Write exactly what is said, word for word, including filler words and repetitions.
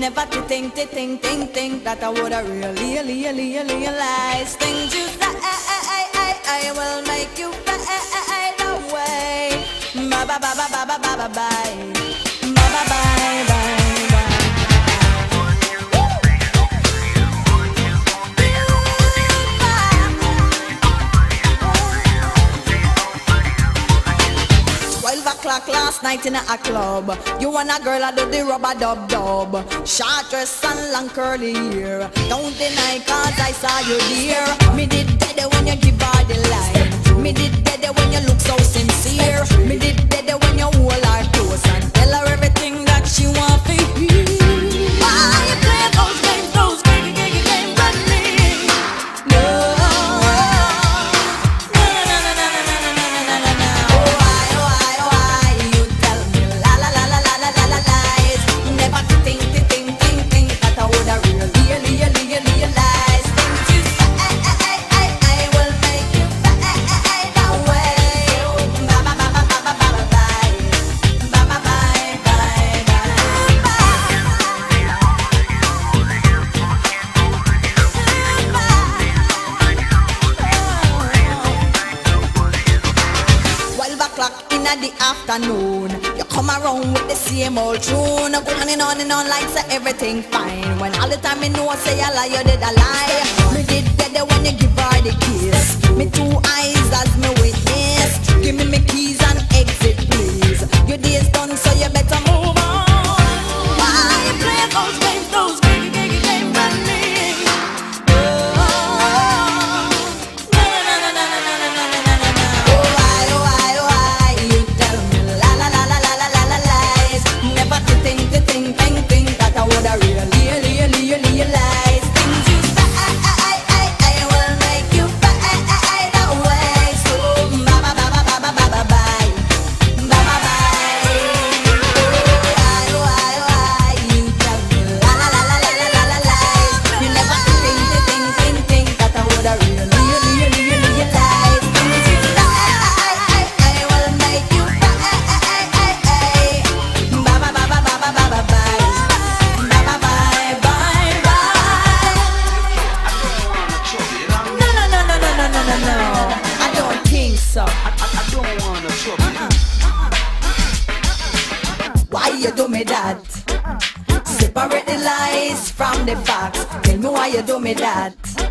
never to think, to think, think, think that I would have really, really, really realized things you say, I will make you fade away. Bye bye bye bye bye bye bye bye. Twelve o'clock last night in a club. You and a girl I do the rubber dub dub. Short dress and long curly hair. Don't deny cause I saw you dear. Me did better when you give her the line. Me did better when you look so sincere. Me did better when you hold her close and tell her everything that she want to hear. Why you play those games, those games, games, games with me? No. Afternoon, you come around with the same old tune, going on and on and on like say everything fine. When all the time you know I say a lie, you did a lie. Me did better when you give her the kiss. Me two eyes as me witness. Give me me keys and exit, please. Your day's done, so you better move on. Why you play those games, those games, games, games with me? That.